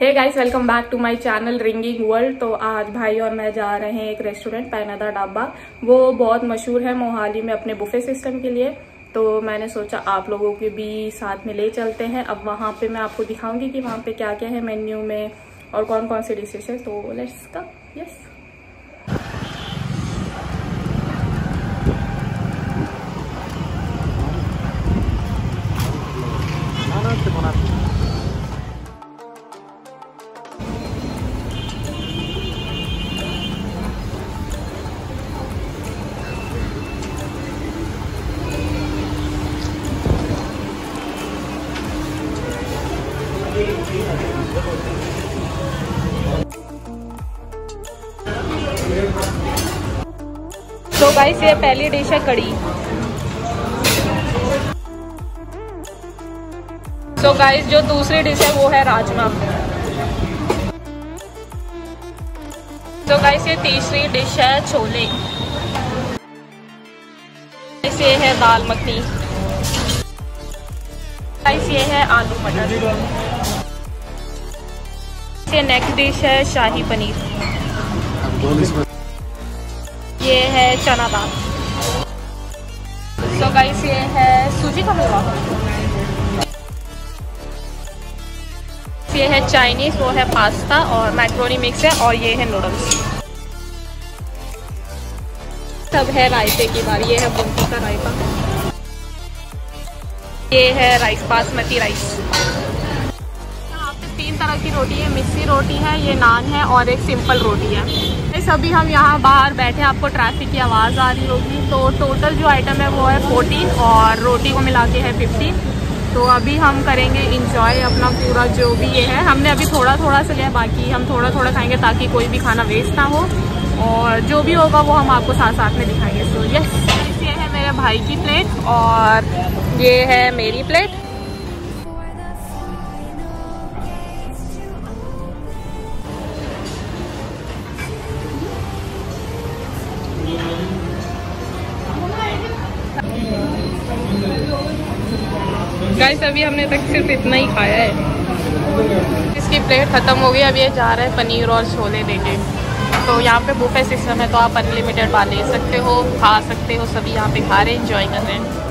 Hey guys, welcome back to my channel ringing world. तो आज भाई और मैं जा रहे हैं एक रेस्टोरेंट बेहना दा ढाबा। वो बहुत मशहूर है मोहाली में अपने बुफे सिस्टम के लिए। तो मैंने सोचा आप लोगों के भी साथ में ले चलते हैं। अब वहाँ पे मैं आपको दिखाऊंगी कि वहाँ पे क्या क्या है मेन्यू में और कौन कौन से डिशेज है। तो लेट्स गो। यस, तो गाइस ये पहली डिश है कड़ी। तो गाइस जो दूसरी डिश है वो है राजमा। तो गाइस ये तीसरी डिश है छोले। गाइस ये है दाल मखनी। गाइस ये है आलू मटर। ये नेक्स्ट डिश है शाही पनीर। ये है चना दाल। सो गाइस ये है सूजी का हलवा। ये है चाइनीज, वो है पास्ता और मैक्रोनी मिक्स है, और ये है नूडल्स। सब है रायते की बारी। ये है बूंदी का रायता। ये है राइस, बासमती राइस। यहाँ पे तीन तरह की रोटी है, मिस्सी रोटी है, ये नान है और एक सिंपल रोटी है। अभी हम यहाँ बाहर बैठे, आपको ट्रैफिक की आवाज़ आ रही होगी। तो टोटल जो आइटम है वो है 14 और रोटी को मिला के है 15। तो अभी हम करेंगे इंजॉय अपना पूरा जो भी ये है। हमने अभी थोड़ा थोड़ा से लिया, बाकी हम थोड़ा थोड़ा खाएंगे ताकि कोई भी खाना वेस्ट ना हो, और जो भी होगा वो हम आपको साथ साथ में दिखाएंगे। सो यस, ये है मेरे भाई की प्लेट और ये है मेरी प्लेट। गाइस अभी हमने तक सिर्फ इतना ही खाया है। इसकी प्लेट ख़त्म हो गई। अब ये जा रहा है पनीर और छोले लेके। तो यहाँ पे बुफे सिस्टम है, तो आप अनलिमिटेड बात ले सकते हो, खा सकते हो। सभी यहाँ पे खा रहे हैं, इंजॉय कर रहे हैं।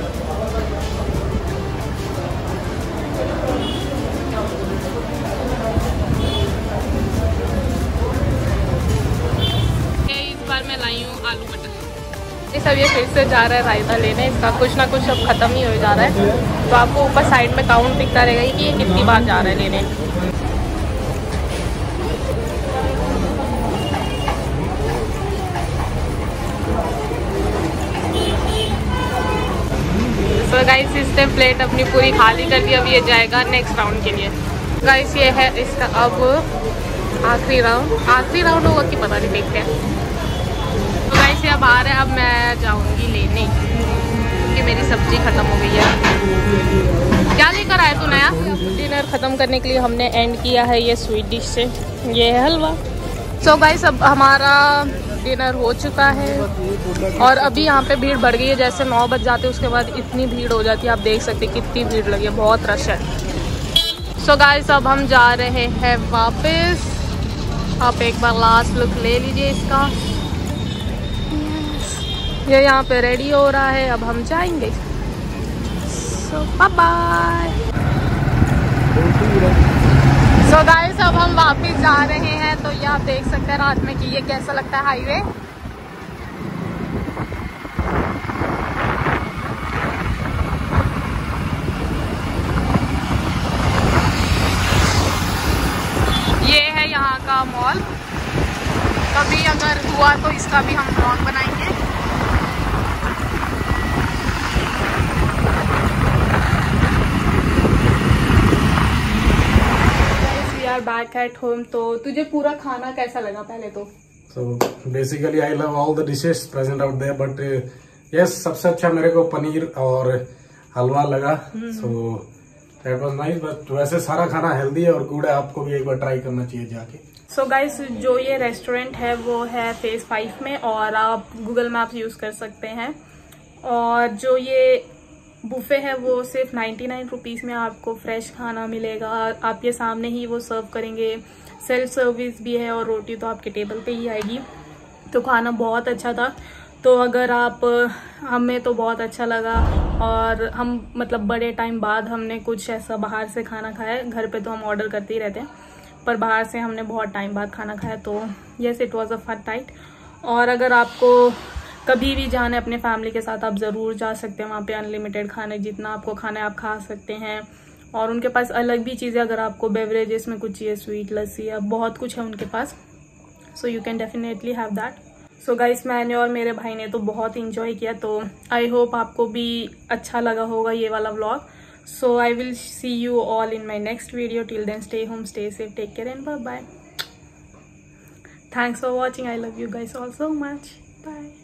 इस बार मैं लाई हूँ आलू मटर। सब ये फिर से जा रहा है रायता लेने। इसका कुछ ना कुछ अब ख़त्म ही हो जा रहा है। तो आपको ऊपर साइड में काउंट दिखता रहेगा कि ये कितनी बार जा रहा है लेने। तो गाइस इसने प्लेट अपनी पूरी खाली कर दी। अब ये जाएगा नेक्स्ट राउंड के लिए। गाइस ये है इसका अब आखिरी राउंड होगा कि पता नहीं, देखते हैं। अब आ रहा है, अब मैं जाऊंगी लेने क्योंकि मेरी सब्जी खत्म हो गई है। क्या लेकर आया तू नया? डिनर खत्म करने के लिए हमने एंड किया है ये स्वीट डिश से, ये है हलवा। सो गाइस अब हमारा डिनर हो चुका है और अभी यहाँ पे भीड़ बढ़ गई है। जैसे 9 बज जाते उसके बाद इतनी भीड़ हो जाती है। आप देख सकते कितनी भीड़ लगी है, बहुत रश है। सो गाइस अब हम जा रहे हैं वापस। आप एक बार लास्ट लुक ले लीजिए इसका। ये यहाँ पे रेडी हो रहा है, अब हम जाएंगे। So bye bye. So guys अब हम वापस जा रहे हैं। तो ये आप देख सकते हैं रात में कि ये कैसा लगता है हाईवे। ये है यहाँ का मॉल। कभी अगर हुआ तो इसका भी हम ब्लॉग बनाएंगे। Back at home. तो तुझे पूरा खाना कैसा लगा पहले तो? So basically I love all the dishes present out there, but yes सबसे अच्छा मेरे को पनीर और हलवा लगा। So that was nice. But वैसे सारा खाना हेल्दी है और गुड है, आपको भी एक बार ट्राई करना चाहिए जाके। सो गाइस जो ये रेस्टोरेंट है वो है फेज 5 में और आप गूगल मैप यूज कर सकते हैं। और जो ये बुफे है वो सिर्फ 99 रुपीज़ में आपको फ्रेश खाना मिलेगा, आपके सामने ही वो सर्व करेंगे। सेल्फ सर्विस भी है और रोटी तो आपके टेबल पे ही आएगी। तो खाना बहुत अच्छा था, तो अगर आप, हमें तो बहुत अच्छा लगा और हम मतलब बड़े टाइम बाद हमने कुछ ऐसा बाहर से खाना खाया। घर पे तो हम ऑर्डर करते ही रहते हैं, पर बाहर से हमने बहुत टाइम बाद खाना खाया। तो yes, it was a fun night. और अगर आपको कभी भी जाना है अपने फैमिली के साथ, आप ज़रूर जा सकते हैं। वहाँ पे अनलिमिटेड खाने, जितना आपको खाना है आप खा सकते हैं। और उनके पास अलग भी चीज़ें, अगर आपको बेवरेजेस में कुछ चाहिए, स्वीट लस्सी या बहुत कुछ है उनके पास। So you can definitely have that. So guys, मैंने और मेरे भाई ने तो बहुत इन्जॉय किया, तो आई होप आपको भी अच्छा लगा होगा ये वाला vlog. So I will see you all in my next video. Till then stay home, stay safe, take care and bye bye. Thanks for watching. I love you guys all so much. Bye.